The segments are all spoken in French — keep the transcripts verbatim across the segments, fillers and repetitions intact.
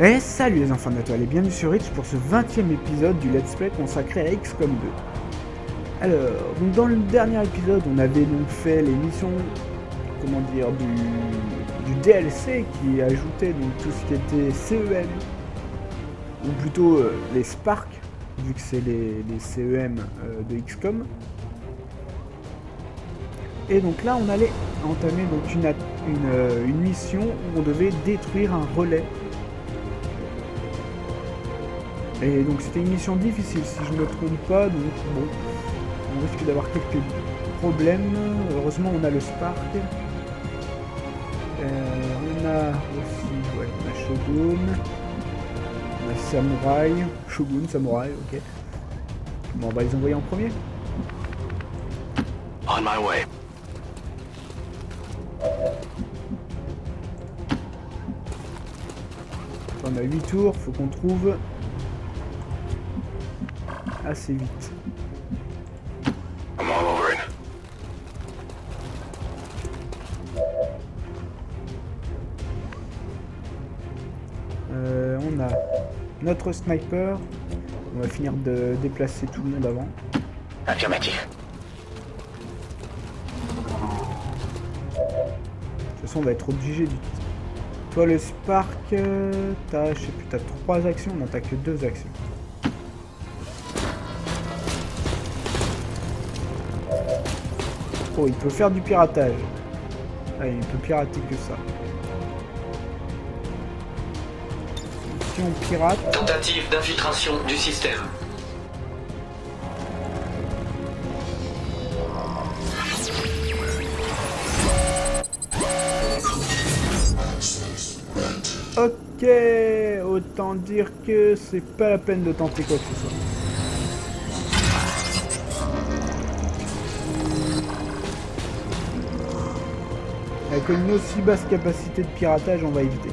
Et salut les enfants de l'étoile et bienvenue sur Twitch pour ce vingtième épisode du Let's Play consacré à XCOM deux. Alors, donc dans le dernier épisode, on avait donc fait les missions, comment dire, du, du D L C qui ajoutait donc tout ce qui était C E M, ou plutôt euh, les Spark, vu que c'est les, les C E M euh, de X COM. Et donc là, on allait entamer donc une, une, une mission où on devait détruire un relais. Et donc c'était une mission difficile si je ne me trompe pas, donc bon, on risque d'avoir quelques problèmes. Heureusement on a le Spark. Euh, on a aussi, ouais, on a Shogun, on a Samouraï, Shogun, Samouraï, ok. Bon on va les envoyer en premier. On my way. On a huit tours, faut qu'on trouve assez vite. Euh, on a notre sniper. On va finir de déplacer tout le monde avant. Affirmatif. De toute façon, on va être obligé d'utiliser. Toi, le Spark, t'as, je sais plus, t'as trois actions, on n'attaque que deux actions. Oh, il peut faire du piratage. Ah, il peut pirater que ça. Si on pirate... Tentative d'infiltration du système. Ok, autant dire que c'est pas la peine de tenter quoi que ce soit. Avec une aussi basse capacité de piratage, on va éviter.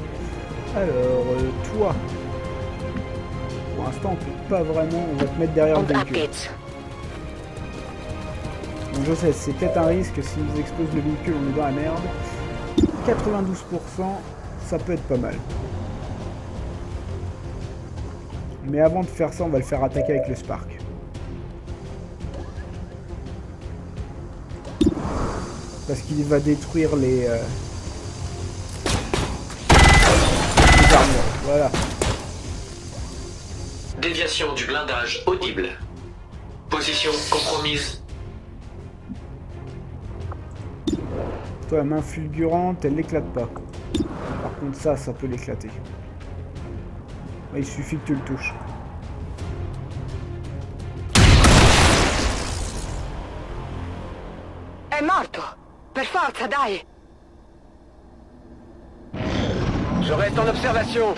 Alors, toi... Pour l'instant, on peut pas vraiment... On va te mettre derrière le véhicule. Donc je sais, c'est peut-être un risque. Si ils explosent le véhicule, on est dans la merde. quatre-vingt-douze pour cent, ça peut être pas mal. Mais avant de faire ça, on va le faire attaquer avec le Spark. Parce qu'il va détruire les, euh... les armures. Voilà. Déviation du blindage audible. Position compromise. Toi, la main fulgurante, elle n'éclate pas. Par contre, ça, ça peut l'éclater. Il suffit que tu le touches. È morto. Per forza, dai. Je reste en observation.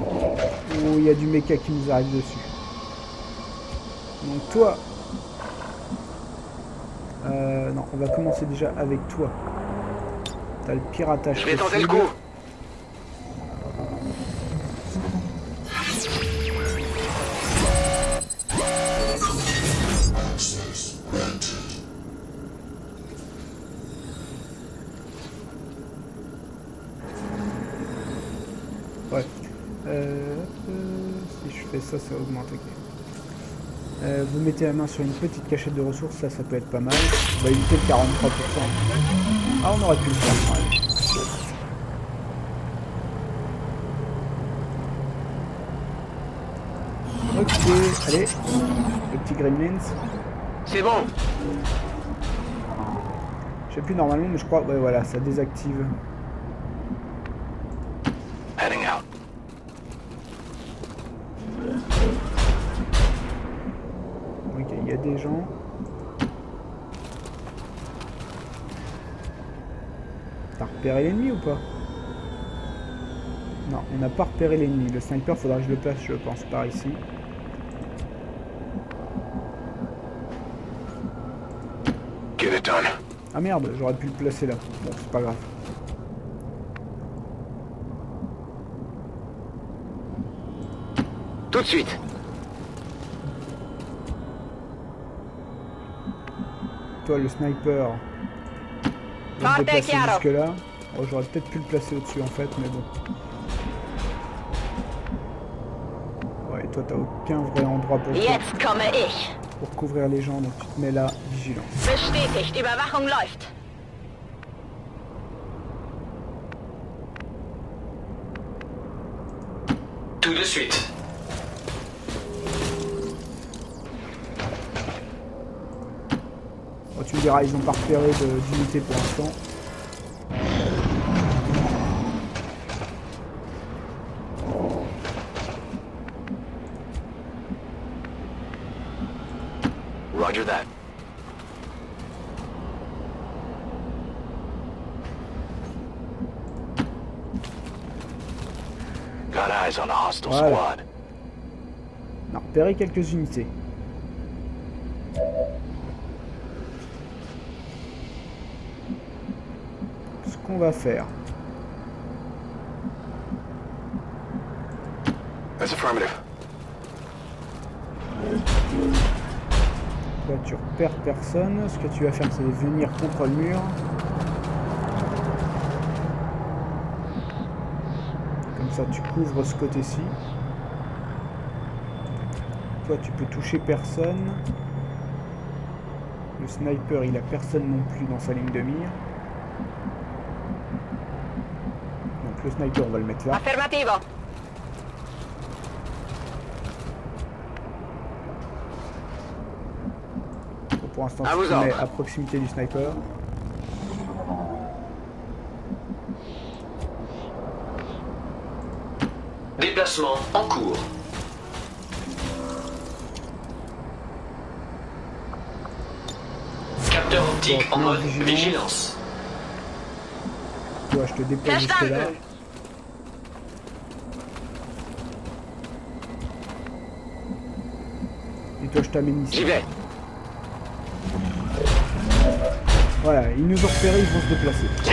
Oh, il y a du méca qui nous arrive dessus. Donc toi... Euh, non, on va commencer déjà avec toi. T'as le piratage. Je vais tenter le coup. Ouais. Euh, euh, si je fais ça, ça augmente. Okay. Euh, vous mettez la main sur une petite cachette de ressources, ça, ça peut être pas mal. On va éviter le quarante-trois pour cent. Ah, on aurait pu le faire. Ouais. Ok, allez. Le petit Gremlins. C'est bon. Je sais plus normalement, mais je crois... Ouais, voilà, ça désactive. Des gens. T'as repéré l'ennemi ou pas? Non, on n'a pas repéré l'ennemi. Le sniper, faudra que je le place, je pense, par ici. Ah merde, j'aurais pu le placer là. Bon, c'est pas grave. Tout de suite. Toi le sniper, Je vais le placer jusque là. Oh, j'aurais peut-être pu le placer au-dessus en fait, mais bon. Ouais, toi t'as aucun vrai endroit pour pour couvrir les gens, donc tu te mets là, vigilance. Bestätigt, Überwachung läuft. Tout de suite. Oh, tu me diras, ils n'ont pas repéré d'unité pour l'instant. Roger that. Got eyes on a hostile squad. On a repéré quelques unités. Ce qu'on va faire. That's affirmative. Là, tu repères personne, ce que tu vas faire c'est venir contre le mur. Comme ça tu couvres ce côté-ci. Toi tu peux toucher personne. Le sniper il a personne non plus dans sa ligne de mire. Donc le sniper on va le mettre là. Affirmative. Pour l'instant, je me mets à proximité du sniper. Déplacement en cours. Capteur optique en mode vigilance. Toi, je te dépose jusque là. Et toi, je t'amène ici. J'y vais. Voilà, ils nous ont repérés, ils vont se déplacer. Parce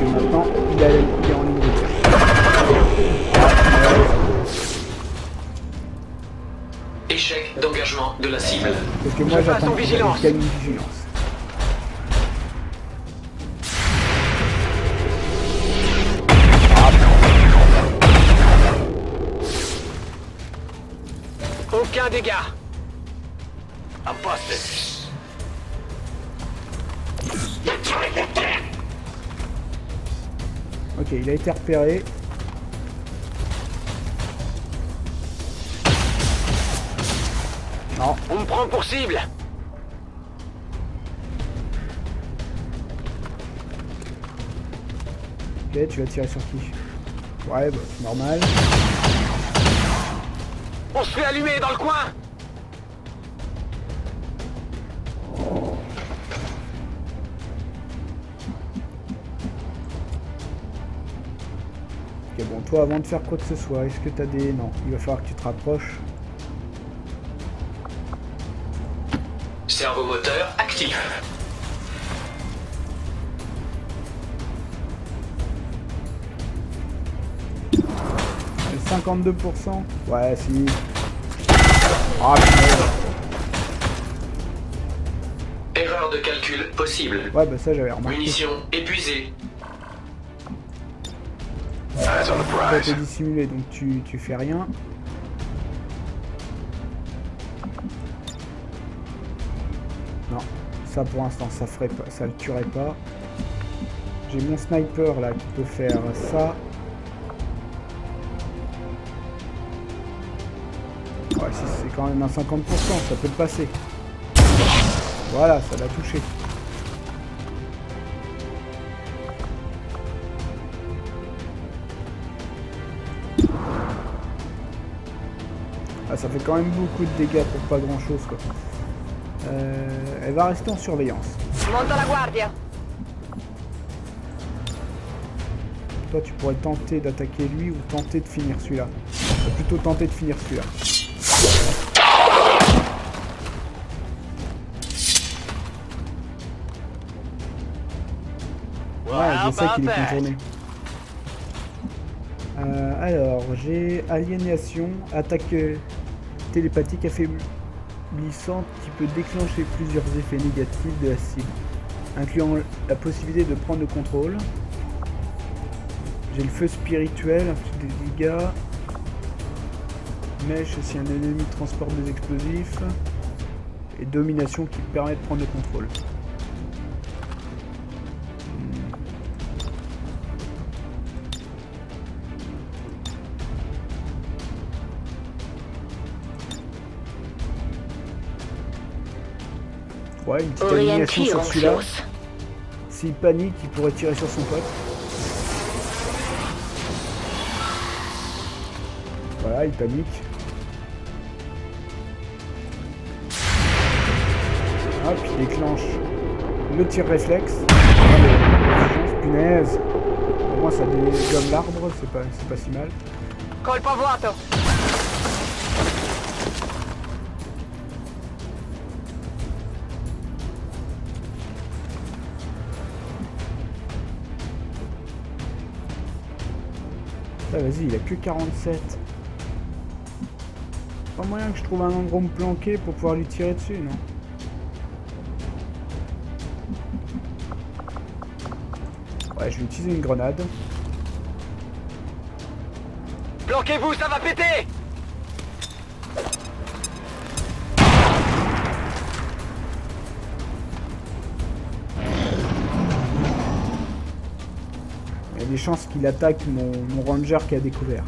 que maintenant, il est en ligne de tir. Échec d'engagement de la cible. Parce que moi, j'attends qu'il y ait une vigilance. Aucun dégât. Impossible. Ok, il a été repéré. Non. On me prend pour cible. Ok, tu vas tirer sur qui? Ouais, bah, c'est normal. On se fait allumer dans le coin. Ok, bon, toi, avant de faire quoi que ce soit, est-ce que t'as des... Non, il va falloir que tu te rapproches. Servomoteur actif. cinquante-deux pour cent. Ouais, si. Ah, putain. Erreur de calcul possible. Ouais, bah ça, j'avais remarqué. Munitions épuisées. Toi t'es dissimulé donc tu, tu fais rien. Non, ça pour l'instant ça ferait pas, ça le tuerait pas. J'ai mon sniper là qui peut faire ça. Ouais, si c'est quand même un cinquante pour cent, ça peut le passer. Voilà, ça l'a touché. Ah, ça fait quand même beaucoup de dégâts pour pas grand chose quoi. Euh, elle va rester en surveillance. Monte la guardia. Toi tu pourrais tenter d'attaquer lui ou tenter de finir celui-là. Plutôt tenter de finir celui-là. Ouais, je sais qu'il est contourné. Euh, alors j'ai aliénation, attaque télépathique affaiblie. glissante qui peut déclencher plusieurs effets négatifs de la cible, incluant la possibilité de prendre le contrôle. J'ai le feu spirituel, un petit des dégâts. Mèche si un ennemi transporte des explosifs. Et domination qui permet de prendre le contrôle. Ouais, une petite animation sur celui-là. S'il panique, il pourrait tirer sur son pote. Voilà, il panique. Hop, il déclenche le tir réflexe. Allez, punaise. Au moins, ça dégomme l'arbre, c'est pas, c'est pas si mal. Ah, vas-y, il a que quarante-sept. Pas moyen que je trouve un endroit où me planquer pour pouvoir lui tirer dessus, non? Ouais, je vais utiliser une grenade. Planquez-vous, ça va péter! Il y a des chances qu'il attaque mon, mon ranger qui a découvert.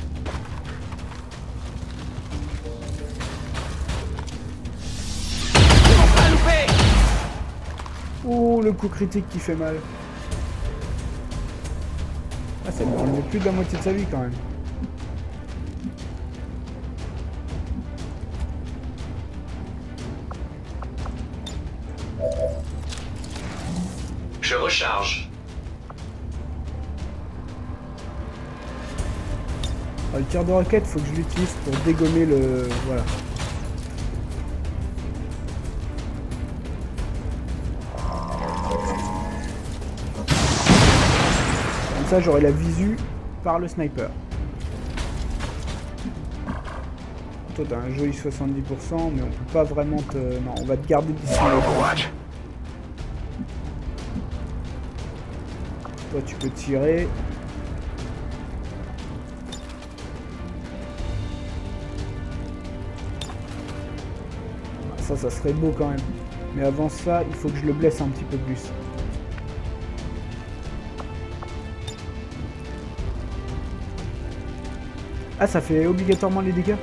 Ouh, le coup critique qui fait mal. Ah, c'est bon, on est plus de la moitié de sa vie quand même. Je recharge. Alors, le tir de roquette, faut que je l'utilise pour dégommer le... Voilà. Ça, j'aurai la visu par le sniper. Toi, t'as un joli soixante-dix pour cent, mais on peut pas vraiment te... Non, on va te garder d'ici. Toi, tu peux tirer. Ça, ça serait beau quand même. Mais avant ça, il faut que je le blesse un petit peu plus. Ah, ça fait obligatoirement les dégâts.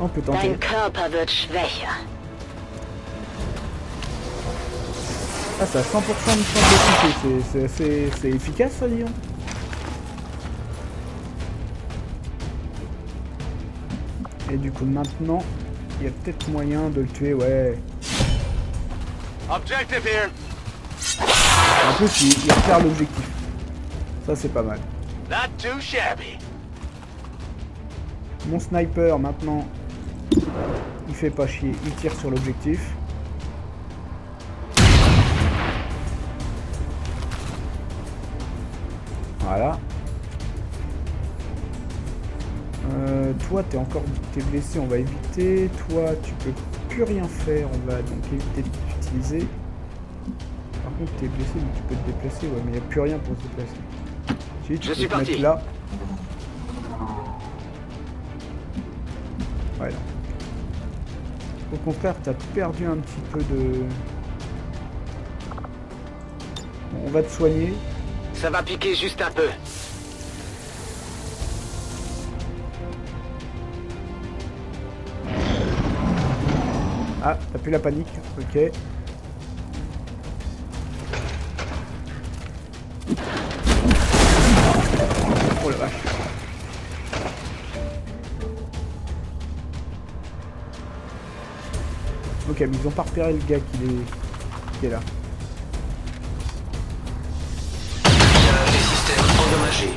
On peut tenter. Ah, ça a cent pour cent de chance de toucher. C'est efficace, ça, disons. Et du coup, maintenant, il y a peut-être moyen de le tuer, ouais. Objective here. En plus, il, il repère l'objectif. Ça, c'est pas mal. Not too shabby. Mon sniper, maintenant, il fait pas chier. Il tire sur l'objectif. Voilà. Euh, toi, t'es encore t'es blessé, on va éviter. Toi, tu peux plus rien faire. On va donc éviter d'utiliser. Par contre, t'es blessé, donc tu peux te déplacer. Ouais, mais il n'y a plus rien pour se déplacer. Tu je suis parti. Là. Ouais, non. Au contraire, t'as perdu un petit peu de... Bon, on va te soigner. Ça va piquer juste un peu. Ah, t'as plus la panique. Ok. Ok, mais ils ont pas repéré le gars qui est, qui est là. Des systèmes endommagés.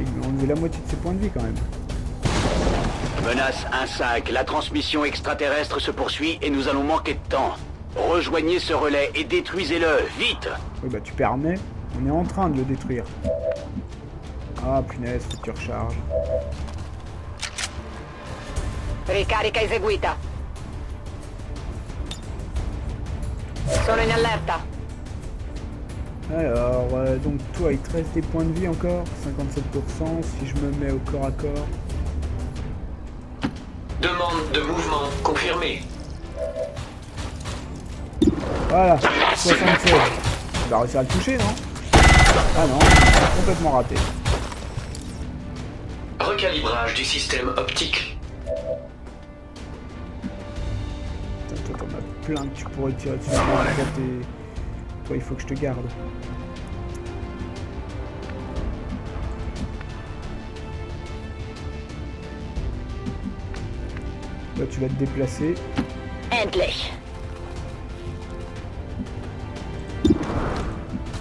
Et on est la moitié de ses points de vie quand même. Menace un cinq, la transmission extraterrestre se poursuit et nous allons manquer de temps. Rejoignez ce relais et détruisez-le, vite. Oui bah tu permets, on est en train de le détruire. Ah punaise, faut que tu recharges. Ricarica eseguita. Sono in allerta. Alors, euh, donc toi, il te reste des points de vie encore, cinquante-sept pour cent, si je me mets au corps à corps. Demande de mouvement confirmée. Voilà, soixante-seize. Tu vas réussir à le toucher, non? Ah non, complètement raté. Recalibrage du système optique. Toi, t'en as plein que tu pourrais tirer dessus. Toi, il faut que je te garde. Là, tu vas te déplacer. Endlich.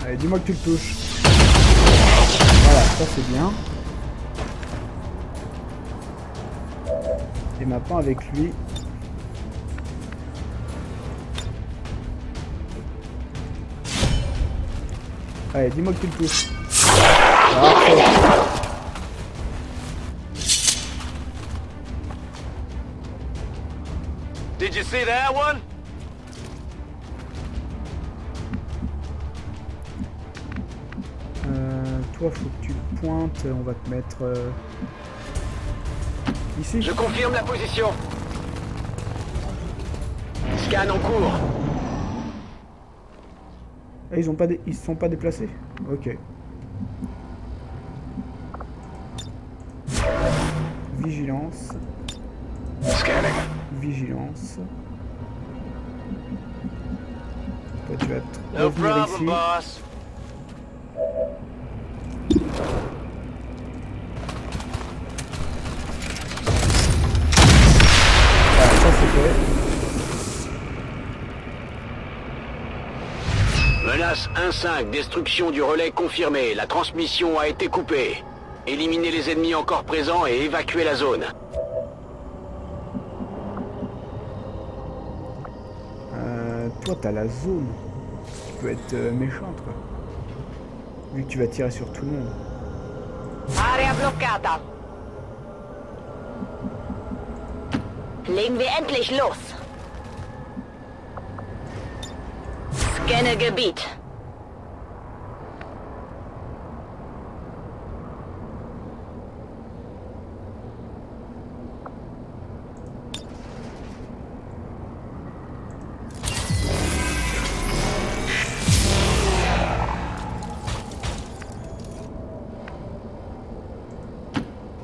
Allez, dis-moi que tu le touches. Voilà, ça c'est bien. Et maintenant avec lui... Allez, dis-moi que tu le touches. Parfait. Did you see that one? Euh, toi, faut que tu pointes. On va te mettre euh... ici. Je confirme la position. Scan en cours. Ah, ils ont pas, dé... ils se sont pas déplacés. Ok. Vigilance. Scanning. Vigilance. Toi, tu vas te revenir ici. Boss. Voilà, ça c'est fait. Menace un cinq, destruction du relais confirmée. La transmission a été coupée. Éliminez les ennemis encore présents et évacuez la zone. Toi, t'as la zone qui peut être euh, méchante, quoi. Vu que tu vas tirer sur tout le monde. Area bloccata. Legen wir endlich los. Scanne Gebiet.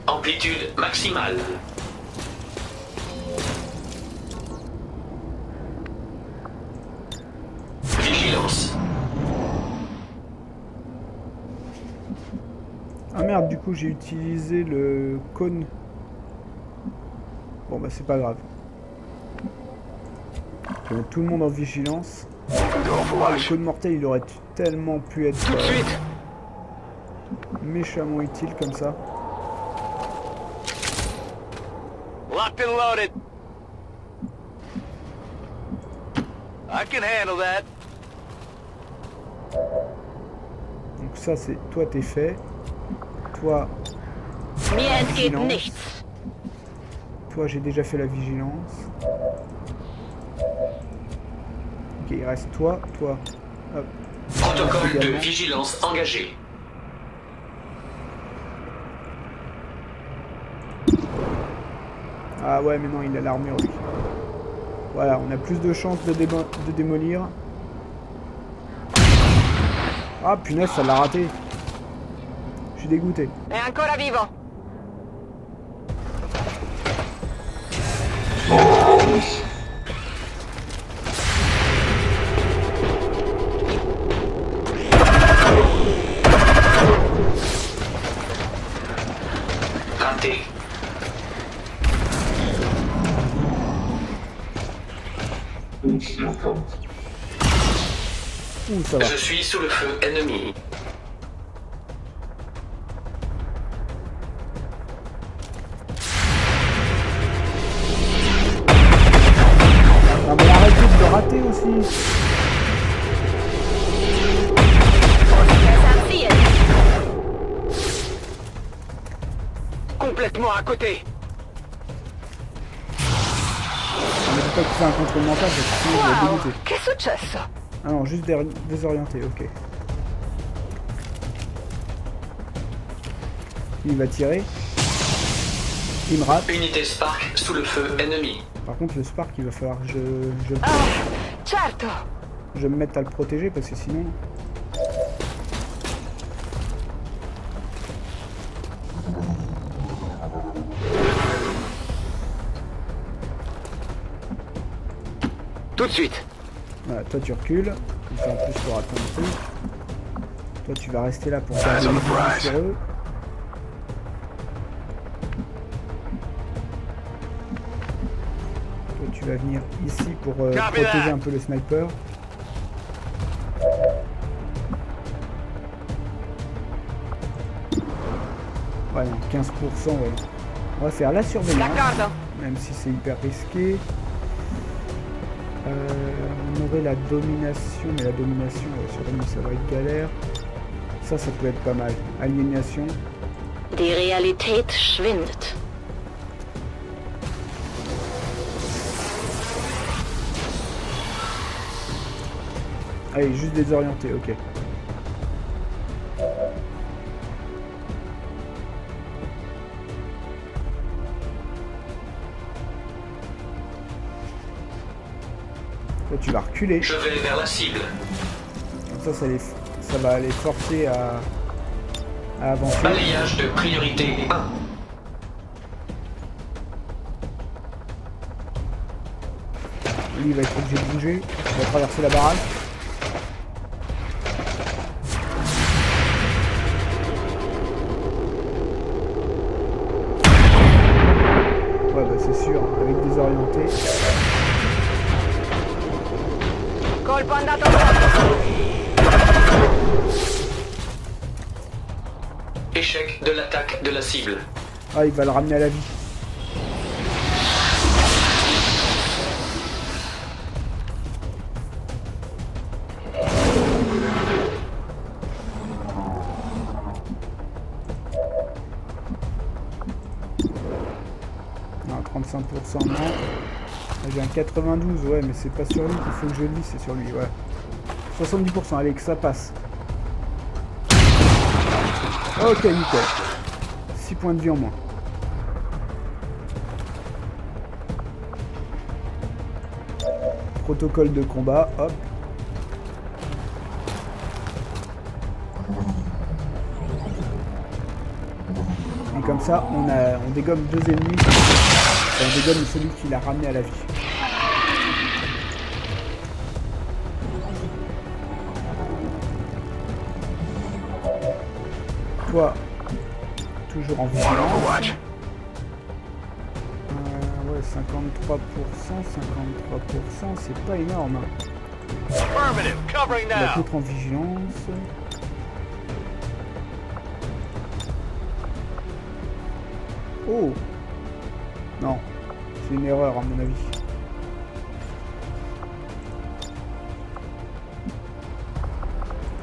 Amplitude maximale. Vigilance. Ah merde, du coup j'ai utilisé le cône. Bon bah c'est pas grave. Je mets tout le monde en vigilance. Ah, le cône mortel il aurait tellement pu être euh, méchamment utile comme ça. Locked and loaded. I can handle that. Donc ça c'est toi t'es fait. Toi. Vigilance. Toi j'ai déjà fait la vigilance. Ok, il reste toi, toi. Hop. Protocole de vigilance engagé. Ah ouais mais non il a l'armure lui. Voilà, on a plus de chances de, démo de démolir. Ah punaise, ça l'a raté. Je suis dégoûté. Et encore vivant. Raté. Ouh, ça va. Je suis sous le feu ennemi. Ah mais arrête de rater aussi. complètement à côté. On ne peut pas que c'est un contre-mental, c'est que c'est une. Ah non, juste désorienté, ok. Il va tirer. Il me rate. Unité Spark sous le feu ennemi. Par contre le Spark il va falloir que je... Je, ah, certo. Je me mette à le protéger parce que sinon... Tout de suite. Voilà, toi tu recules, comme ça en plus tu auras ton truc. Toi tu vas rester là pour faire des coups sur eux. Toi tu vas venir ici pour euh, protéger un peu le sniper. Ouais, donc quinze pour cent, ouais. On va faire la surveillance, même si c'est hyper risqué. Euh, on aurait la domination, mais la domination, ouais, sur nous ça va être galère. Ça, ça peut être pas mal. Aliénation. Die Realität schwindet. Allez, juste désorienté, ok. Là, tu vas reculer. Je vais vers la cible. Comme ça, ça, les... ça va les forcer à, à avancer. Balayage de priorité un. Lui, il va être obligé de bouger. Il va traverser la baraque. Ouais, bah c'est sûr, avec désorienté. Échec de l'attaque de la cible. Ah, il va le ramener à la vie. Non, trente-cinq pour cent non. J'ai un quatre-vingt-douze, ouais, mais c'est pas sur lui qu'il faut que je lis, c'est sur lui, ouais. soixante-dix pour cent, allez, que ça passe. Ok, nickel. six points de vie en moins. Protocole de combat, hop. Et comme ça, on, a, on dégomme deux ennemis. Enfin, on dégomme celui qui l'a ramené à la vie. Toi, toujours en vigilance. Euh, ouais, cinquante-trois pour cent, cinquante-trois pour cent, c'est pas énorme. La poutre en vigilance. Oh! Non, c'est une erreur à mon avis.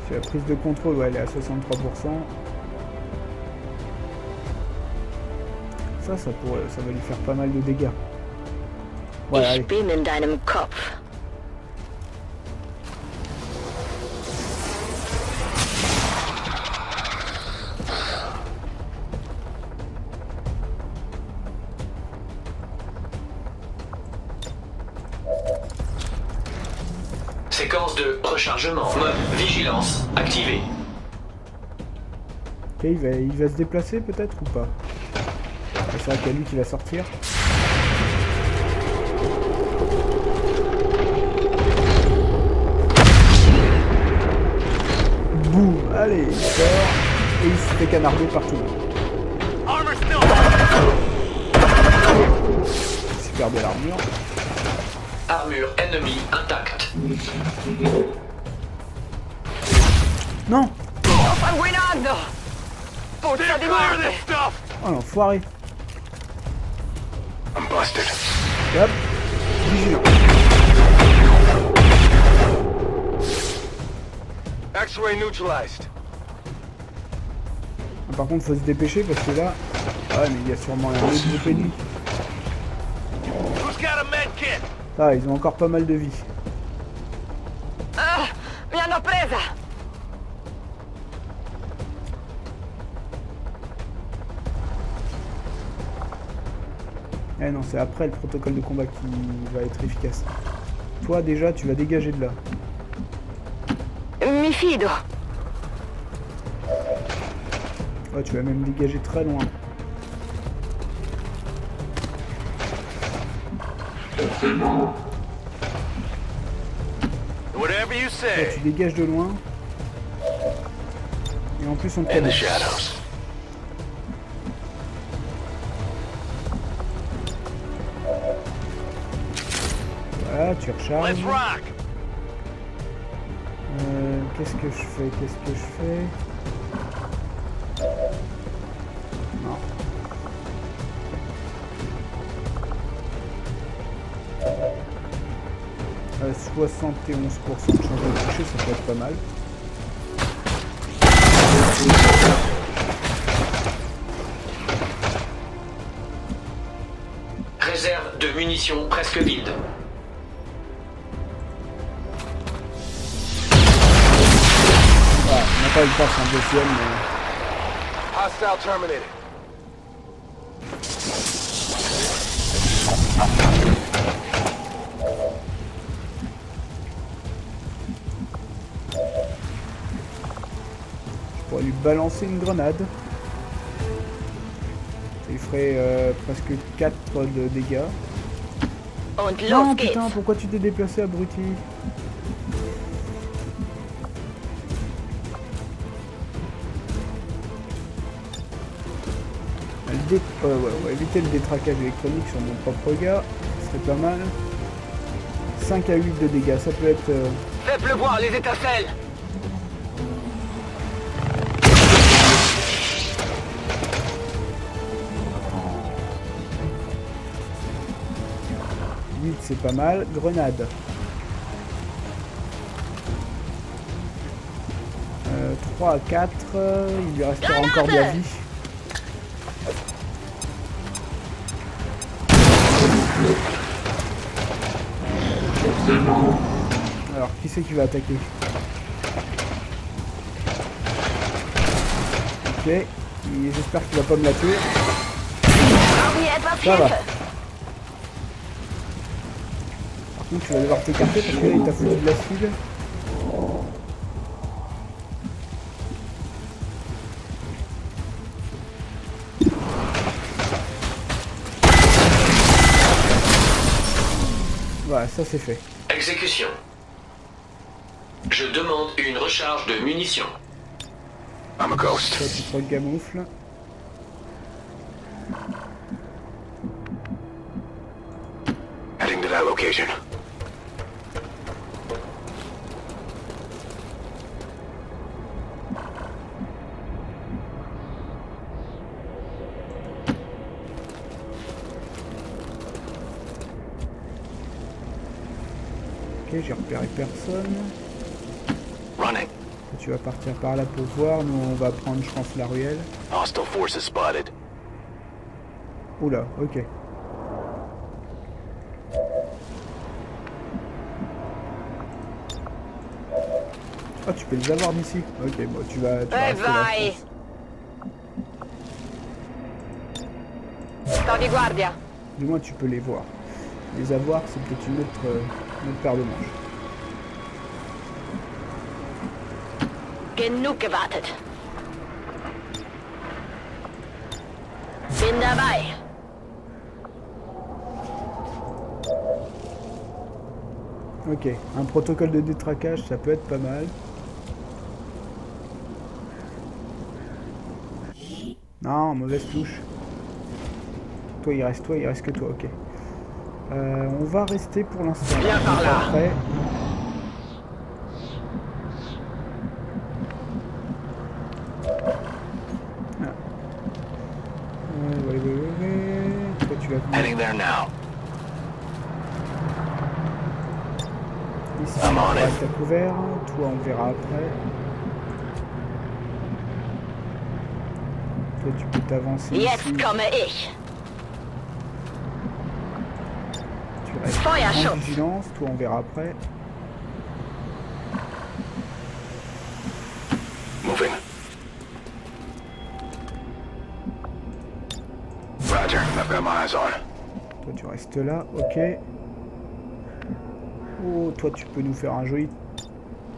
C'est la prise de contrôle, ouais, elle est à soixante-trois pour cent. Ça, ça, pourrait, ça va lui faire pas mal de dégâts. Voilà, allez. Séquence de rechargement. Mode vigilance activée. Ok, il va, il va se déplacer peut-être ou pas? C'est vrai qu'il y a lui qui va sortir. Boum! Allez, il sort. Et il se fait canarder partout. Super belle armure. Armure ennemie intacte. Non! Oh l'enfoiré! Hop, vigilant. X-ray neutralisé. Par contre, faut se dépêcher parce que là, Ah ouais, mais il y a sûrement un autre de pénis. Ah, ils ont encore pas mal de vie. Ah, mi hanno presa. Eh non, c'est après le protocole de combat qui va être efficace. Toi, déjà, tu vas dégager de là. Mi fido. Oh, tu vas même dégager très loin. Whatever you say. Là, tu dégages de loin. Et en plus on te connaît. Voilà, tu recharges. Euh, qu'est-ce que je fais Qu'est-ce que je fais Non. soixante et onze pour cent de chance de toucher, ça peut être pas mal. Réserve de munitions presque vide. Ah, on n'a pas eu le temps sur un deuxième, mais... Hostile terminated. Lui balancer une grenade, il ferait euh, presque quatre de dégâts. Oh putain, pourquoi tu t'es déplacé, abruti? Le dé... euh, ouais, on va éviter le détraquage électronique sur mon propre gars, ce serait pas mal. cinq à huit de dégâts, ça peut être... Euh... Faites-le voir, les étincelles. C'est pas mal. Grenade. Euh, trois à quatre. Euh, il lui restera Grenade encore de la vie. Alors, qui c'est qui va attaquer? Ok. J'espère qu'il va pas me la tuer. Ça va. Donc tu vas devoir t'écarter parce que là il t'a foutu de la cible. Voilà, ça c'est fait. Exécution. Je demande une recharge de munitions. I'm a ghost. Ça, tu te regamoufles. Heading to that location. J'ai repéré personne. Running. Tu vas partir par là pour voir. Nous, on va prendre, je pense, la ruelle. Hostile forces spotted. Oula, ok. Ah, oh, tu peux les avoir d'ici. Ok, bon, tu vas. Tu bye vas bye. Sto di guardia. Du moins, tu peux les voir. Les avoir, c'est peut-être une autre. Euh... Notre paire de manches. Genug gewartet. Bin dabei. Ok, un protocole de détraquage, ça peut être pas mal. Non, mauvaise touche. Toi, il reste toi, il reste que toi, ok. Euh, on va rester pour l'instant. Viens par là. Après. Ah. Toi, tu vas venir. Ici, on va rester à couvert. Toi, on verra après. Toi, tu peux t'avancer. Jetzt komme ich. Tu restes en vigilance, toi on verra après. Moving. Roger, I've got my eyes on. Toi tu restes là, ok. Oh, toi tu peux nous faire un joli...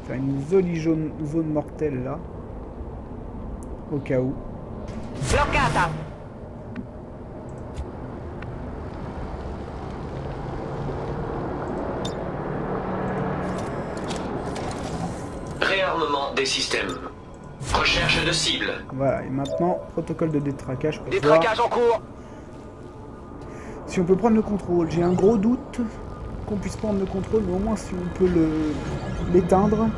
Faire une jolie zone, zone mortelle là. Au cas où. Bloccata. Réarmement des systèmes. Recherche de cible. Voilà, et maintenant, protocole de détraquage. Détraquage en cours. Si on peut prendre le contrôle, j'ai un gros doute qu'on puisse prendre le contrôle, mais au moins si on peut le l'éteindre.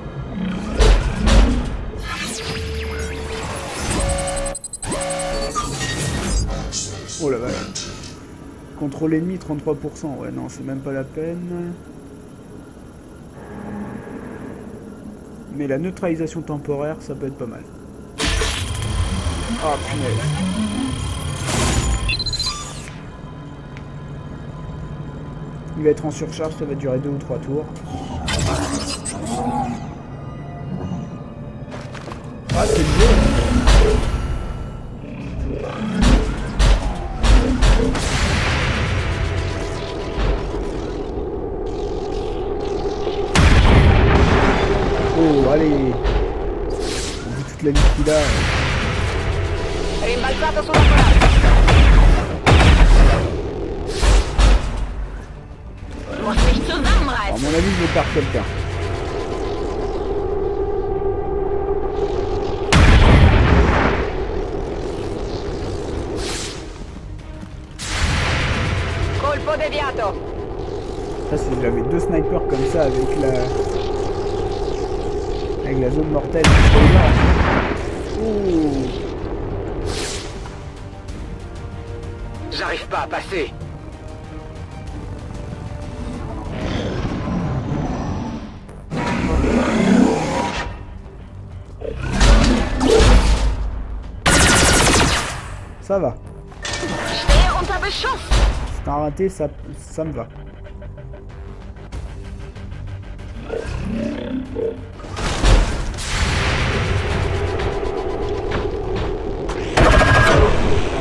Oh la vache. Contrôle ennemi trente-trois pour cent. Ouais non, c'est même pas la peine. Mais la neutralisation temporaire, ça peut être pas mal. Ah punaise. Il va être en surcharge, ça va durer deux ou trois tours. Ah c'est beau. Oh, allez! On vu toute la vie qu'il a. Alors, à mon avis, je vais perdre quelqu'un. Ça, c'est j'avais deux snipers comme ça avec la. Avec la zone mortelle. J'arrive pas à passer. Ça va. C'est un raté, ça, ça me va.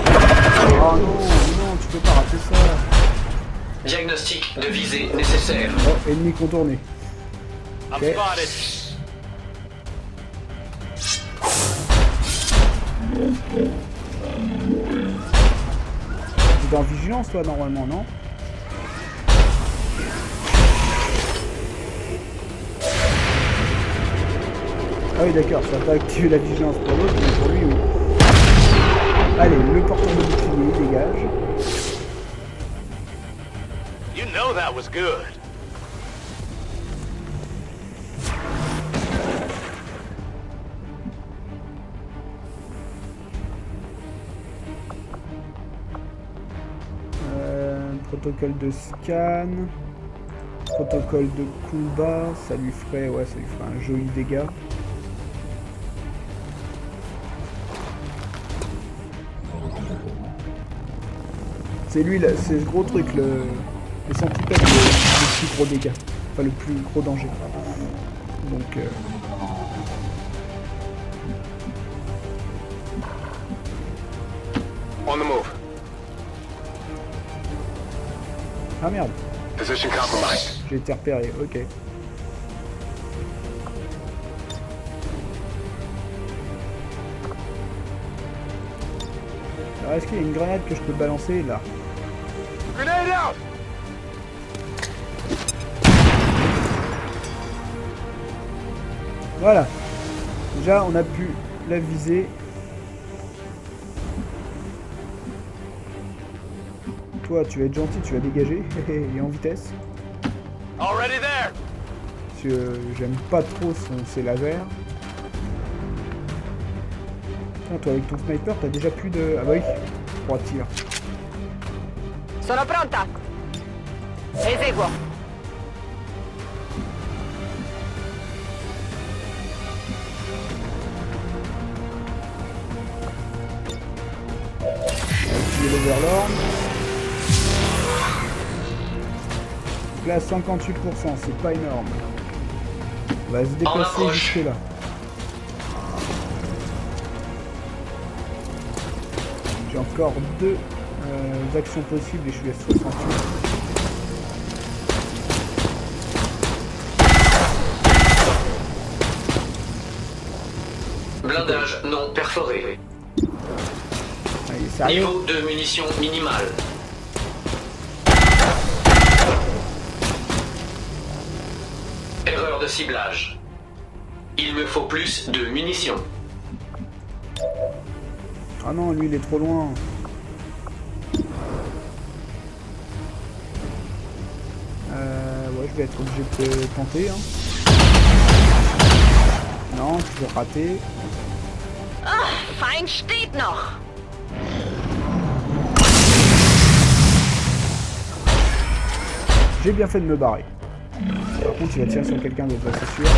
Oh non, non, tu peux pas rater ça. Diagnostic de visée nécessaire. Oh, ennemi contourné. Okay. T'es en vigilance toi normalement, non? Ah oui d'accord, ça va activer la vigilance pour l'autre, mais pour lui oui. Allez, le porteur de bouclier dégage. You know that was good. Euh, protocole de scan, protocole de combat, ça lui ferait, ouais, ça lui ferait un joli dégât. C'est lui là, c'est ce gros truc, le, le centipède, le, le plus gros dégât, enfin le plus gros danger. Donc, euh... On the move. Ah merde. Position compromise. J'ai été repéré, ok. Alors est-ce qu'il y a une grenade que je peux balancer là? Grenade out! Voilà. Déjà on a pu la viser. Toi tu vas être gentil, tu vas dégager. Et en vitesse. Already there. Parce que j'aime pas trop son, ses lasers. Ah, toi avec ton sniper t'as déjà plus de... Ah bah oui, trois tirs. Sono pronta. Eseguo. l'orne. Donc là, cinquante-huit pour cent, c'est pas énorme. On va se déplacer jusque là. J'ai encore deux euh, actions possibles et je suis à soixante-huit. Blindage non perforé. Allez, niveau de munitions minimale. Erreur de ciblage. Il me faut plus de munitions. Ah non, lui il est trop loin. Euh, ouais, je vais être obligé de tenter. Hein. Non, je vais rater. Feind steht noch. J'ai bien fait de me barrer. Par contre, il va tirer sur quelqu'un d'autre, c'est sûr.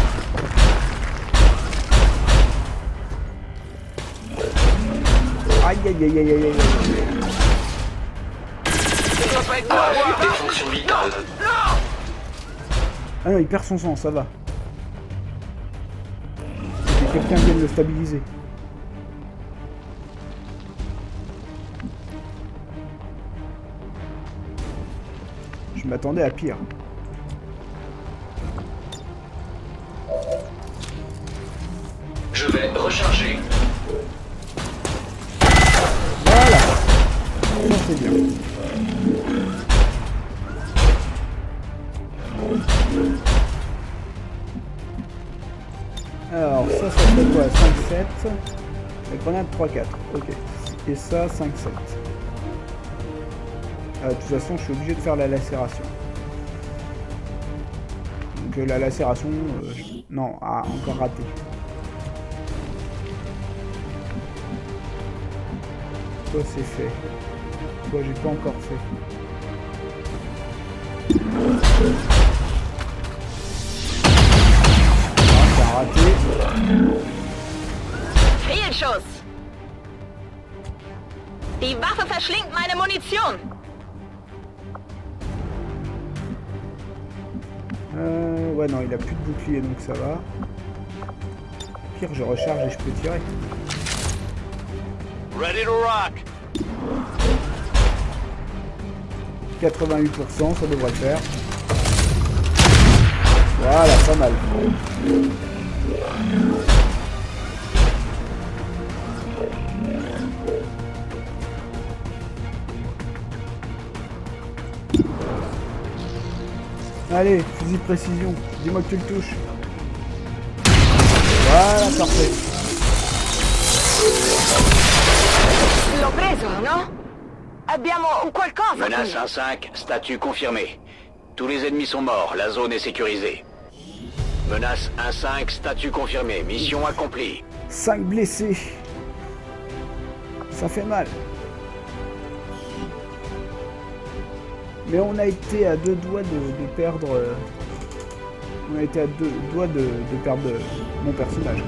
Aïe aïe aïe aïe aïe aïe. Ah non, il perd son sang, ça va. Quelqu'un vient de le stabiliser. Je m'attendais à pire. Je vais recharger. Voilà. Ça c'est bien. Alors ça, ça fait quoi? cinq sept. La grenade trois quatre. Ok. Et ça, cinq sept. Euh, de toute façon, je suis obligé de faire la lacération. Donc euh, la lacération... Euh, je... Non, ah, encore raté. Toi, c'est fait. Toi, j'ai pas encore fait. Ah, raté. Viel Schuss. Die Waffe verschlingt meine Munition. Euh, ouais non, il a plus de bouclier donc ça va. Au pire, je recharge et je peux tirer. Ready to rock. quatre-vingt-huit pour cent, ça devrait le faire. Voilà, pas mal. Allez, fusil de précision, dis-moi que tu le touches. Voilà, parfait. L'ho preso, non? Abbiamo qualcosa. Menace un cinq, statut confirmé. Tous les ennemis sont morts, la zone est sécurisée. Menace un cinq, statut confirmé, mission accomplie. cinq blessés. Ça fait mal. Mais on a été à deux doigts de, de perdre... On a été à deux doigts de, de perdre mon personnage.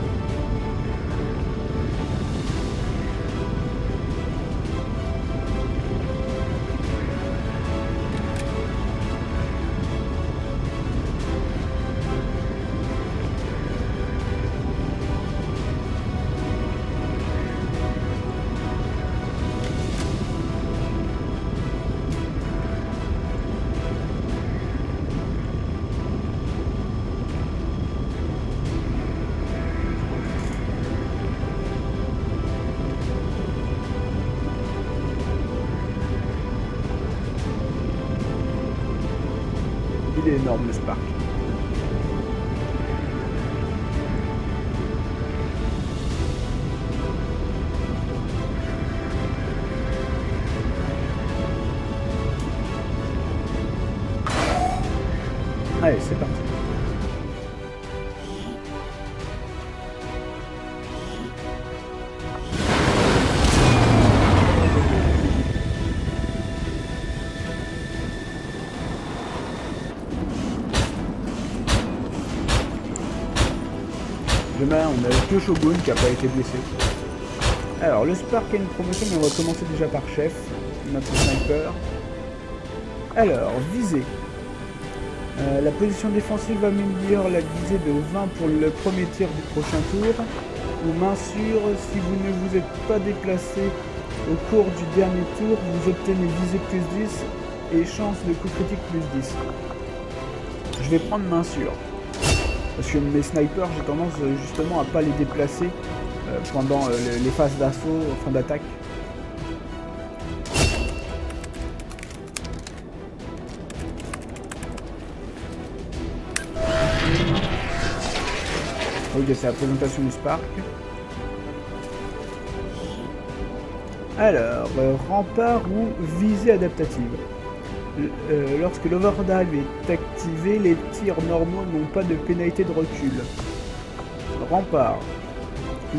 Énorme le Spark. Allez, c'est parti. On a que Shogun qui n'a pas été blessé. Alors le Spark a une promotion mais on va commencer déjà par chef. notre sniper. Alors, visée. Euh, la position défensive améliore la visée de vingt pour le premier tir du prochain tour. Ou main sûre, si vous ne vous êtes pas déplacé au cours du dernier tour, vous obtenez visée plus dix et chance de coup critique plus dix. Je vais prendre main sûre. Parce que mes snipers, j'ai tendance justement à pas les déplacer euh, pendant euh, les phases d'assaut, enfin d'attaque. Ok, c'est la présentation du Spark. Alors, euh, rempart ou visée adaptative. L euh, lorsque l'overdrive est activé, les tirs normaux n'ont pas de pénalité de recul. Rempart.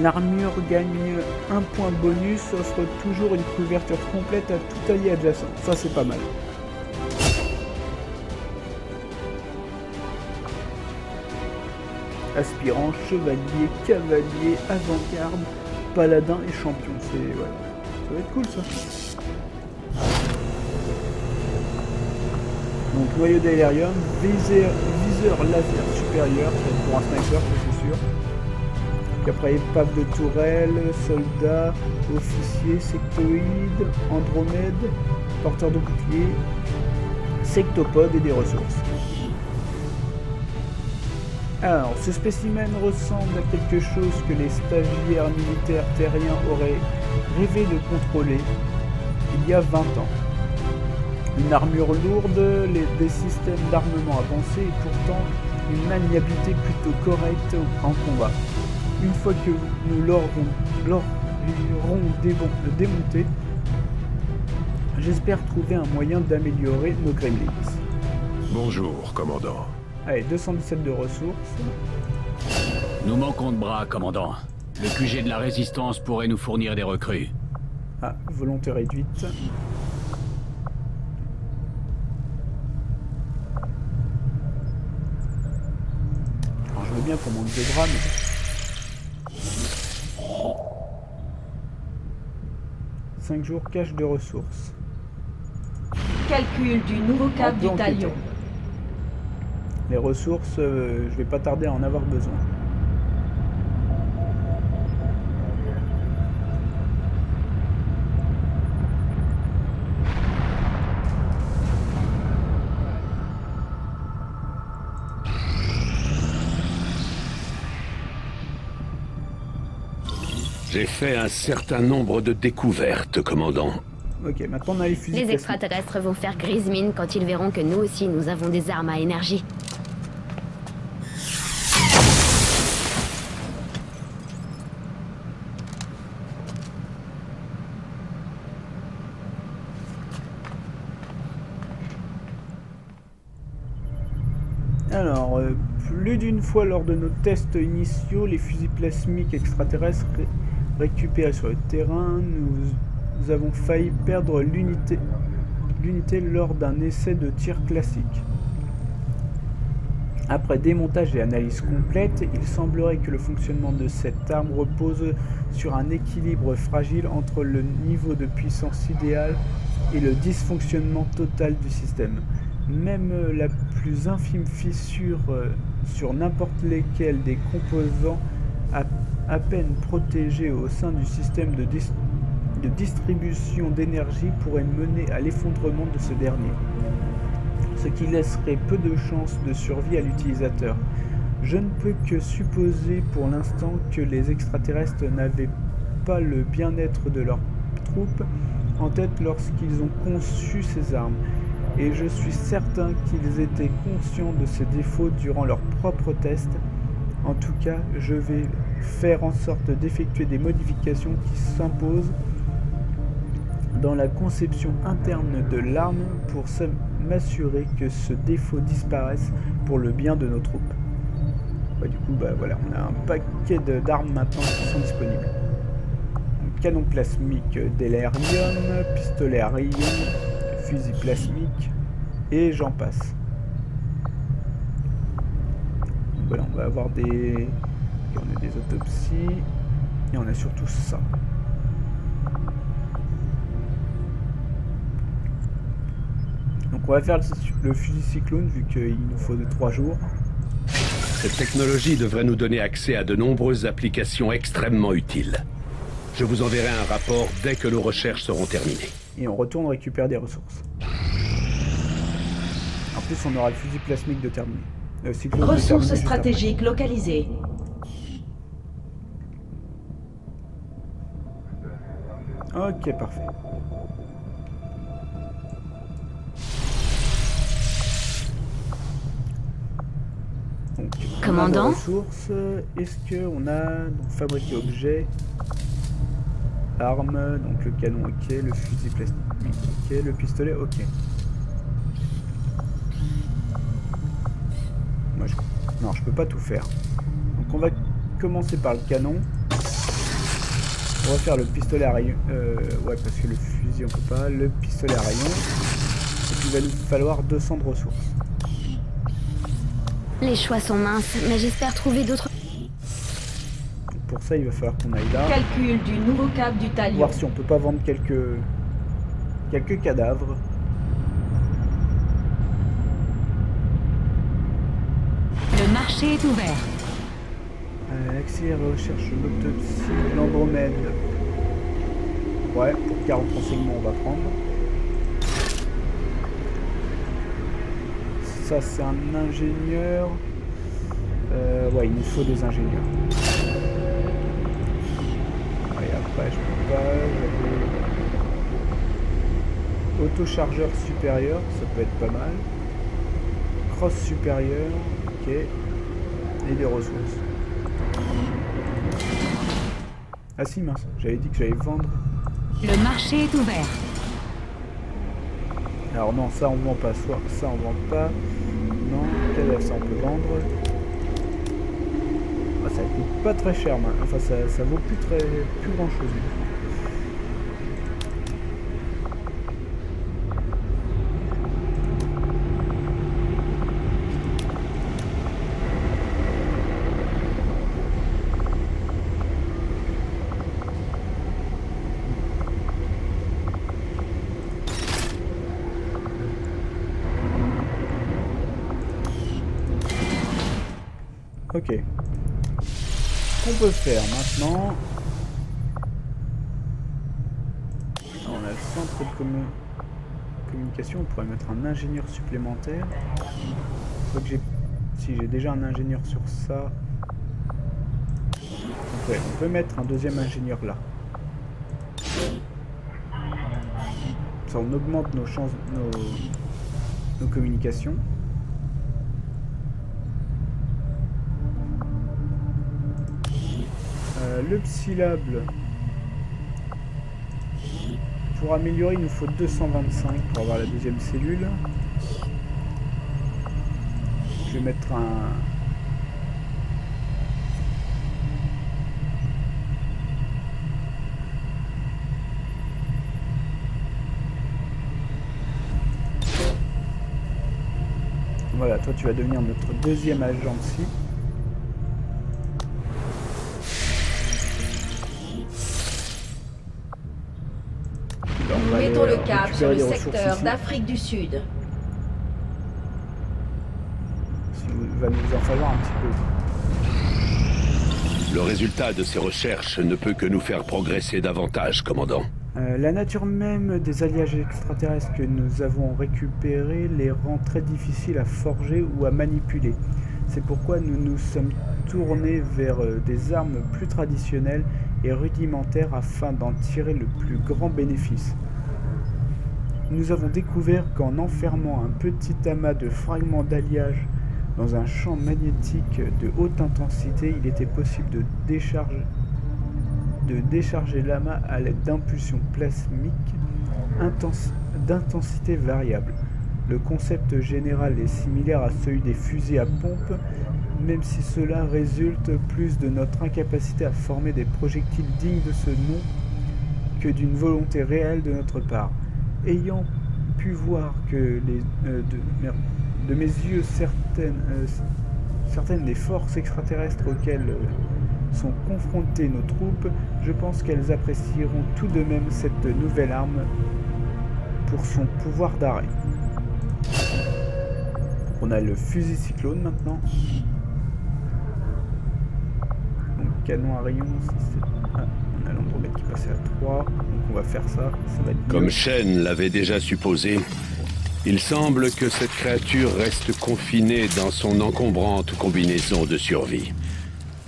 L'armure gagne un point bonus, offre toujours une couverture complète à tout allié adjacent. Ça, c'est pas mal. Aspirant, chevalier, cavalier, avant-garde, paladin et champion. C'est... ouais. Ça va être cool, ça. Donc, noyau d'Aelerium, viseur, viseur laser supérieur, c'est pour un sniper, c'est sûr. Puis après, épave de tourelle, soldat, officier, sectoïde, Andromède, porteur de bouclier, sectopode et des ressources. Alors, ce spécimen ressemble à quelque chose que les stagiaires militaires terriens auraient rêvé de contrôler il y a vingt ans. Une armure lourde, les, des systèmes d'armement avancés et pourtant une maniabilité plutôt correcte en combat. Une fois que nous l'aurons démonté, j'espère trouver un moyen d'améliorer nos gremlins. Bonjour, commandant. Allez, deux cent dix-sept de ressources. Nous manquons de bras, commandant. Le Q G de la Résistance pourrait nous fournir des recrues. Ah, volonté réduite. Alors, je veux bien qu'on manque de bras, mais... cinq jours cache de ressources. Calcul du nouveau cap du talion. Les ressources, euh, je vais pas tarder à en avoir besoin. J'ai fait un certain nombre de découvertes, commandant. Ok, maintenant on a les fusils. Les extraterrestres vont faire grise mine quand ils verront que nous aussi nous avons des armes à énergie. Alors, euh, plus d'une fois lors de nos tests initiaux, les fusils plasmiques extraterrestres ré récupérés sur le terrain, nous, nous avons failli perdre l'unité l'unité lors d'un essai de tir classique. Après démontage et analyse complète, il semblerait que le fonctionnement de cette arme repose sur un équilibre fragile entre le niveau de puissance idéal et le dysfonctionnement total du système. Même la plus infime fissure sur n'importe lesquels des composants à, à peine protégés au sein du système de, dis, de distribution d'énergie pourrait mener à l'effondrement de ce dernier, ce qui laisserait peu de chances de survie à l'utilisateur. Je ne peux que supposer pour l'instant que les extraterrestres n'avaient pas le bien-être de leurs troupes en tête lorsqu'ils ont conçu ces armes. Et je suis certain qu'ils étaient conscients de ces défauts durant leurs propres tests. En tout cas, je vais faire en sorte d'effectuer des modifications qui s'imposent dans la conception interne de l'arme pour m'assurer que ce défaut disparaisse pour le bien de nos troupes. Bah, du coup, bah, voilà, on a un paquet d'armes maintenant qui sont disponibles. Donc, canon plasmique d'Aelerium, pistolet à rayon, fusil plasmique et j'en passe. Voilà, on va avoir des... on a des autopsies et on a surtout ça. on va faire le fusil cyclone vu qu'il nous faut trois jours. Cette technologie devrait nous donner accès à de nombreuses applications extrêmement utiles. Je vous enverrai un rapport dès que nos recherches seront terminées. Et on retourne récupérer des ressources. En plus, on aura le fusil plasmique de terminé. Ressources stratégiques localisées. Ok, parfait. Donc, commandant. Ressources. Est-ce que on a donc fabriqué objet, armes, donc le canon, ok, le fusil plastique, ok, le pistolet, ok. Moi, je... Non, je peux pas tout faire. Donc on va commencer par le canon. On va faire le pistolet à rayon. Euh, ouais, parce que le fusil on peut pas. Le pistolet à rayon. Et puis il va nous falloir deux cents de ressources. Les choix sont minces, mais j'espère trouver d'autres. Pour ça, il va falloir qu'on aille là. Calcul du nouveau cap du talion. Voir si on peut pas vendre quelques quelques cadavres. Le marché est ouvert. Euh, accès à recherche l'autopsie de l'Andromède. Ouais, pour quarante renseignements, on va prendre. Ça, c'est un ingénieur. Euh, ouais, il nous faut des ingénieurs. Et après, je peux pas. Autochargeur supérieur, ça peut être pas mal. Cross supérieur, ok. Et des ressources. Ah si, mince, j'avais dit que j'allais vendre. Le marché est ouvert. Alors non, ça on vend pas, soit ça on vend pas. Non, cadavre ça on peut vendre. Ah, ça coûte pas très cher, mais enfin ça, ça vaut plus très plus grand chose. Ok. Qu'on peut faire maintenant. On a le centre de commun... communication. On pourrait mettre un ingénieur supplémentaire. Faut que j'ai... Si j'ai déjà un ingénieur sur ça. Okay. On peut mettre un deuxième ingénieur là. Ça, on augmente nos chances, nos, nos communications. Le syllabe pour améliorer, il nous faut deux cent vingt-cinq pour avoir la deuxième cellule. Je vais mettre un voilà. Toi, tu vas devenir notre deuxième agent psy. Mettons le cap sur le secteur d'Afrique du Sud. Il va nous en falloir un petit peu. Le résultat de ces recherches ne peut que nous faire progresser davantage, commandant. Euh, la nature même des alliages extraterrestres que nous avons récupérés les rend très difficiles à forger ou à manipuler. C'est pourquoi nous nous sommes tournés vers des armes plus traditionnelles et rudimentaires afin d'en tirer le plus grand bénéfice. Nous avons découvert qu'en enfermant un petit amas de fragments d'alliage dans un champ magnétique de haute intensité, il était possible de décharger, de décharger l'amas à l'aide d'impulsions plasmiques d'intensité variable. Le concept général est similaire à celui des fusées à pompe, même si cela résulte plus de notre incapacité à former des projectiles dignes de ce nom que d'une volonté réelle de notre part. Ayant pu voir que les, euh, de, merde, de mes yeux certaines, euh, certaines des forces extraterrestres auxquelles euh, sont confrontées nos troupes, je pense qu'elles apprécieront tout de même cette nouvelle arme pour son pouvoir d'arrêt. On a le fusil cyclone maintenant. Donc canon à rayon, ah, on a l'Andromède qui passait à trois. Donc on va faire ça, ça va être comme mieux. Chen l'avait déjà supposé, il semble que cette créature reste confinée dans son encombrante combinaison de survie.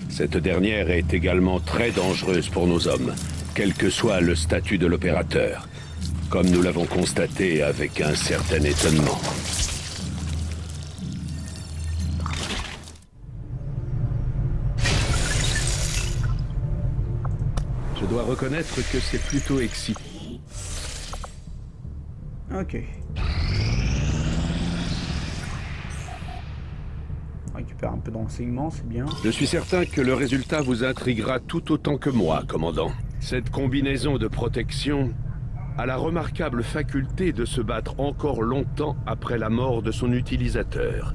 Cette dernière est également très dangereuse pour nos hommes, quel que soit le statut de l'opérateur, comme nous l'avons constaté avec un certain étonnement. Je dois reconnaître que c'est plutôt excitant. Ok. Récupère un peu de renseignements, c'est bien. Je suis certain que le résultat vous intriguera tout autant que moi, commandant. Cette combinaison de protection a la remarquable faculté de se battre encore longtemps après la mort de son utilisateur.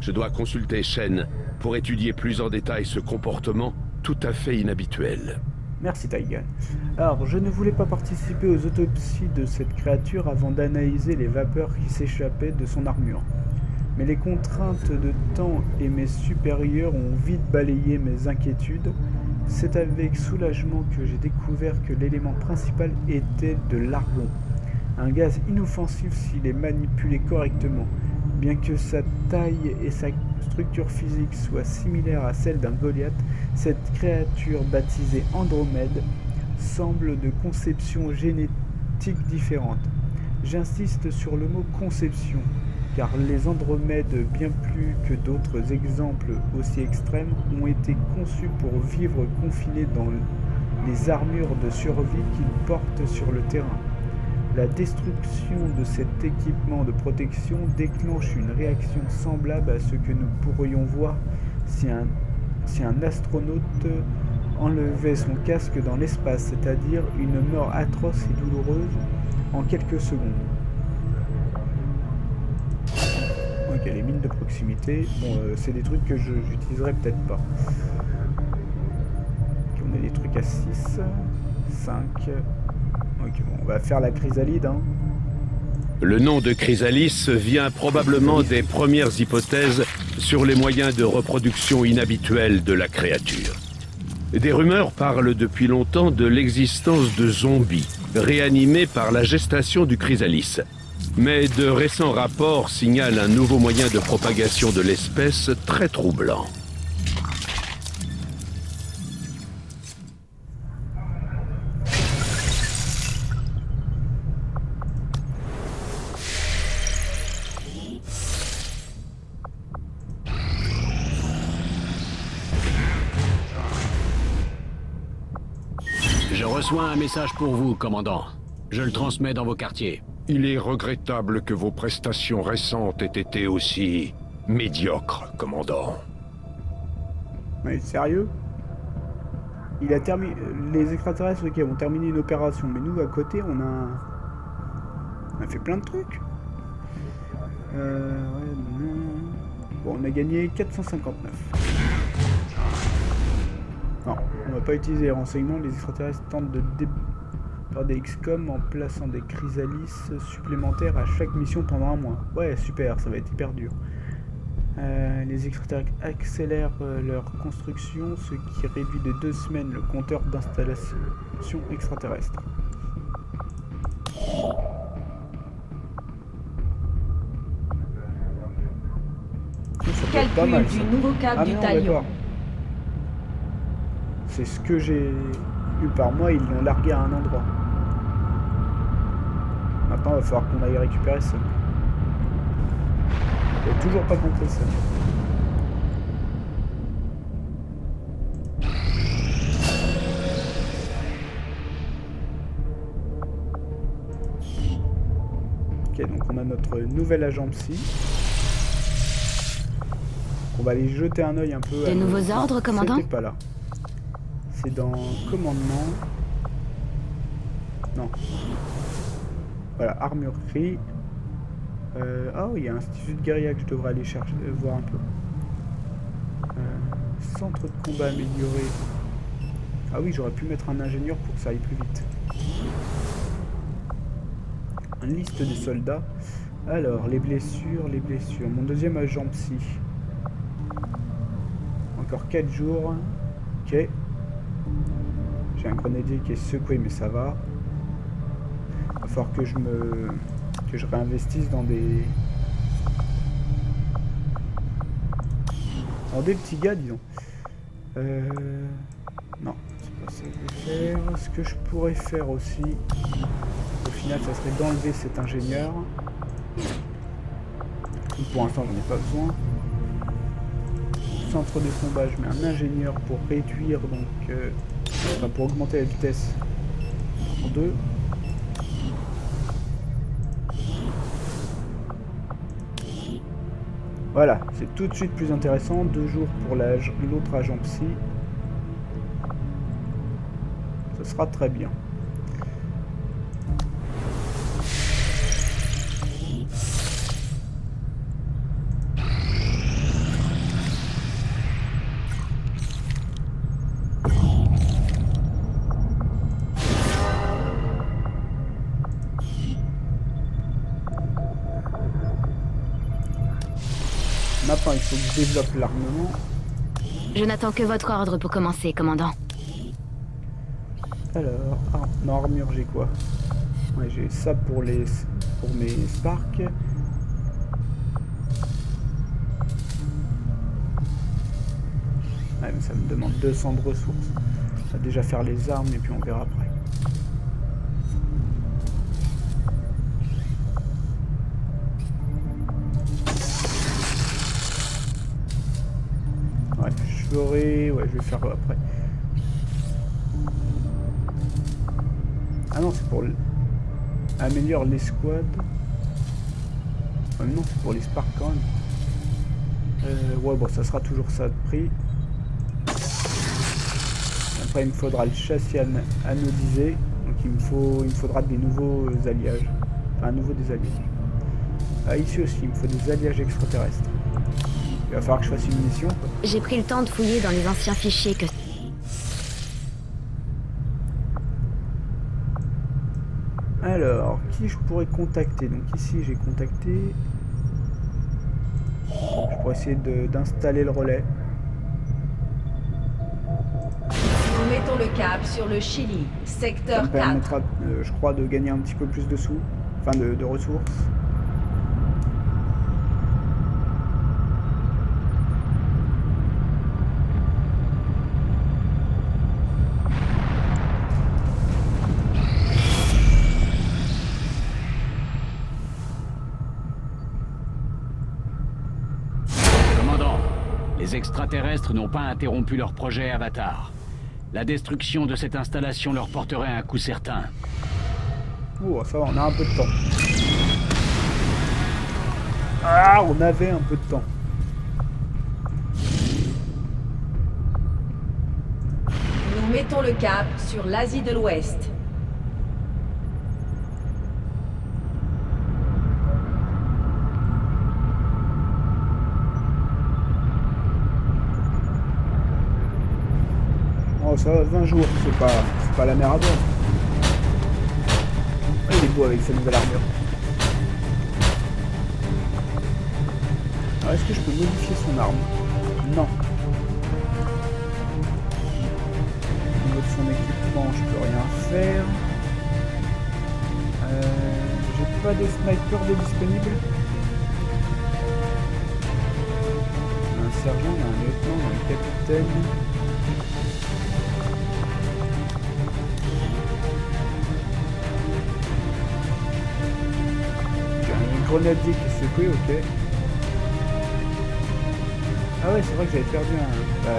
Je dois consulter Shen pour étudier plus en détail ce comportement tout à fait inhabituel. Merci Taïgan. Alors, je ne voulais pas participer aux autopsies de cette créature avant d'analyser les vapeurs qui s'échappaient de son armure. Mais les contraintes de temps et mes supérieurs ont vite balayé mes inquiétudes. C'est avec soulagement que j'ai découvert que l'élément principal était de l'argon. Un gaz inoffensif s'il est manipulé correctement. Bien que sa taille et sa structure physique soient similaires à celle d'un Goliath, cette créature baptisée Andromède semble de conception génétique différente. J'insiste sur le mot conception, car les Andromèdes, bien plus que d'autres exemples aussi extrêmes, ont été conçus pour vivre confinés dans les armures de survie qu'ils portent sur le terrain. La destruction de cet équipement de protection déclenche une réaction semblable à ce que nous pourrions voir si un, si un astronaute enlevait son casque dans l'espace, c'est-à-dire une mort atroce et douloureuse en quelques secondes. Ok, les mines de proximité, bon, euh, c'est des trucs que je n'utiliserai peut-être pas. Okay, on a des trucs à six, cinq... Ok, bon, on va faire la chrysalide. Hein. Le nom de Chrysalis vient probablement des premières hypothèses sur les moyens de reproduction inhabituels de la créature. Des rumeurs parlent depuis longtemps de l'existence de zombies, réanimés par la gestation du Chrysalis. Mais de récents rapports signalent un nouveau moyen de propagation de l'espèce très troublant. Je reçois un message pour vous, commandant. Je le transmets dans vos quartiers. Il est regrettable que vos prestations récentes aient été aussi médiocres, commandant. Mais sérieux? Il a terminé. Les extraterrestres, ok, ont terminé une opération, mais nous à côté, on a, on a fait plein de trucs. Euh... Bon, on a gagné quatre cent cinquante-neuf. Non, on va pas utiliser les renseignements, les extraterrestres tentent de faire des X COM en plaçant des chrysalis supplémentaires à chaque mission pendant un mois. Ouais, super, ça va être hyper dur. Euh, les extraterrestres accélèrent leur construction, ce qui réduit de deux semaines le compteur d'installation extraterrestre. Calcul du nouveau câble du talion. C'est ce que j'ai eu par moi, ils l'ont largué à un endroit. Maintenant, il va falloir qu'on aille récupérer ça. J'ai toujours pas compris ça. Ok, donc on a notre nouvel agent psy. On va aller jeter un œil un peu. Des nouveaux ordres, commandant ? C'était pas là. C'est dans commandement. Non. Voilà, armurerie. Euh, oh, il y a un institut de guérilla que je devrais aller chercher, euh, voir un peu. Euh, centre de combat amélioré. Ah oui, j'aurais pu mettre un ingénieur pour que ça aille plus vite. Une liste des soldats. Alors, les blessures, les blessures. Mon deuxième agent psy. Encore quatre jours. Ok. J'ai un grenadier qui est secoué, mais ça va. Il va falloir que je me... que je réinvestisse dans des... dans des petits gars, disons. Euh... Non, c'est pas ça que je vais faire. Ce que je pourrais faire aussi, au final, ça serait d'enlever cet ingénieur. Pour l'instant, j'en ai pas besoin. Centre de combat, je mets un ingénieur pour réduire, donc... Euh... Enfin, pour augmenter la vitesse en deux. Voilà, c'est tout de suite plus intéressant. Deux jours pour l'autre agent psy. Ce sera très bien. Maintenant, il faut que je développe l'armement. Je n'attends que votre ordre pour commencer, commandant. Alors, ah, non, armure, j'ai quoi? Ouais, j'ai ça pour les, pour mes Spark. Ouais, mais ça me demande deux cents de ressources. On va déjà faire les armes et puis on verra après. Ouais, je ferai... ouais, je vais faire après. Ah non, c'est pour améliorer l'escouade. Ah non, c'est pour les Spark quand même. Euh, ouais, bon, ça sera toujours ça de prix. Après, il me faudra le châssis anodisé. Donc, il me, faut, il me faudra des nouveaux alliages. Enfin, un nouveau des alliages. Ah, ici aussi, il me faut des alliages extraterrestres. Il va falloir que je fasse une mission. J'ai pris le temps de fouiller dans les anciens fichiers que... Alors, qui je pourrais contacter? Donc ici, j'ai contacté. Je pourrais essayer d'installer le relais. Nous mettons le cap sur le Chili, secteur quatre. Ça me permettra, euh, je crois, de gagner un petit peu plus de sous, enfin de, de ressources. Les extraterrestres n'ont pas interrompu leur projet Avatar. La destruction de cette installation leur porterait un coup certain. Oh, ça va, on a un peu de temps. Ah, on avait un peu de temps. Nous mettons le cap sur l'Asie de l'Ouest. Oh, ça va, vingt jours, c'est pas, c'est pas la mer à bord. Il est beau avec sa nouvelle armure. Alors, est-ce que je peux modifier son arme? Non. Au niveau de son équipement, je peux rien faire. Euh, j'ai pas de sniper de disponible. Il y a un sergent, il y a un lieutenant, il y a un capitaine. Grenadier qui se secoué, ok. Ah ouais, c'est vrai que j'avais perdu un... Bah,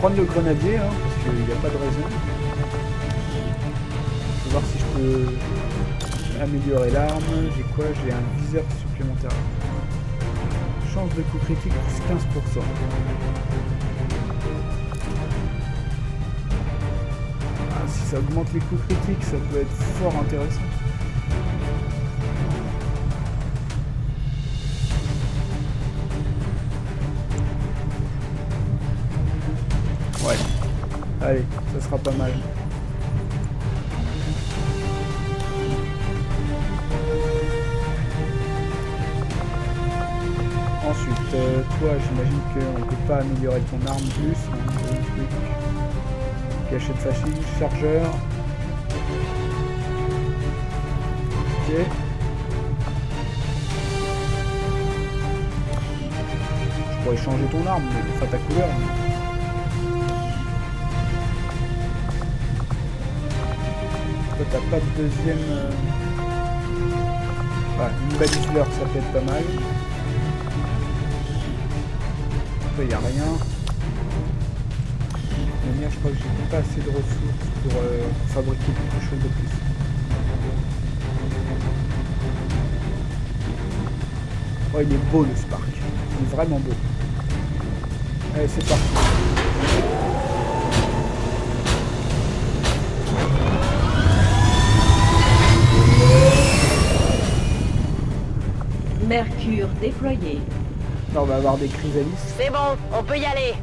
prendre le grenadier, hein, parce qu'il n'y a pas de raison. Je vais voir si je peux améliorer l'arme. J'ai quoi? J'ai un viseur supplémentaire. Chance de coup critique plus quinze pour cent. Ah, si ça augmente les coups critiques, ça peut être fort intéressant. Allez, ça sera pas mal. Ensuite, euh, toi, j'imagine qu'on ne peut pas améliorer ton arme plus. Cachet de fâchis, chargeur. Ok. Je pourrais changer ton arme, mais enfin ta couleur. Mais... t'as pas de deuxième... Voilà, une balise fleur, ça peut être pas mal. Là, il n'y a rien. De manière, je crois que j'ai pas assez de ressources pour, euh, pour fabriquer quelque chose de plus. Oh, il est beau le Spark. Il est vraiment beau. Allez, c'est parti. Mercure déployé. On va avoir des Chrysalis. C'est bon, on peut y aller.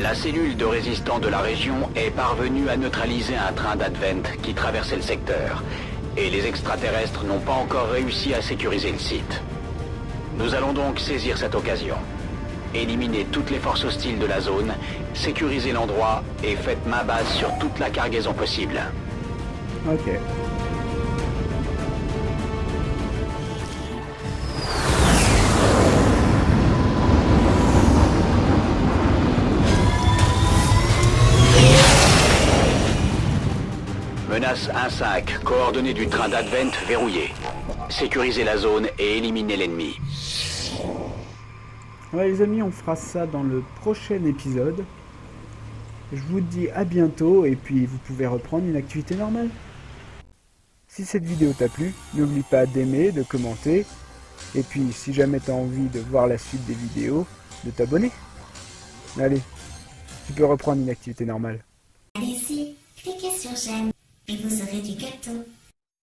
La cellule de résistants de la région est parvenue à neutraliser un train d'Advent qui traversait le secteur. Et les extraterrestres n'ont pas encore réussi à sécuriser le site. Nous allons donc saisir cette occasion. Éliminez toutes les forces hostiles de la zone, sécurisez l'endroit et faites main basse sur toute la cargaison possible. Ok. Menace un cinq, coordonnées du train d'Advent verrouillées. Sécurisez la zone et éliminez l'ennemi. Ouais les amis, on fera ça dans le prochain épisode. Je vous dis à bientôt et puis vous pouvez reprendre une activité normale. Si cette vidéo t'a plu, n'oublie pas d'aimer, de commenter. Et puis si jamais t'as envie de voir la suite des vidéos, de t'abonner. Allez, tu peux reprendre une activité normale. Allez-y, cliquez sur j'aime et vous aurez du gâteau.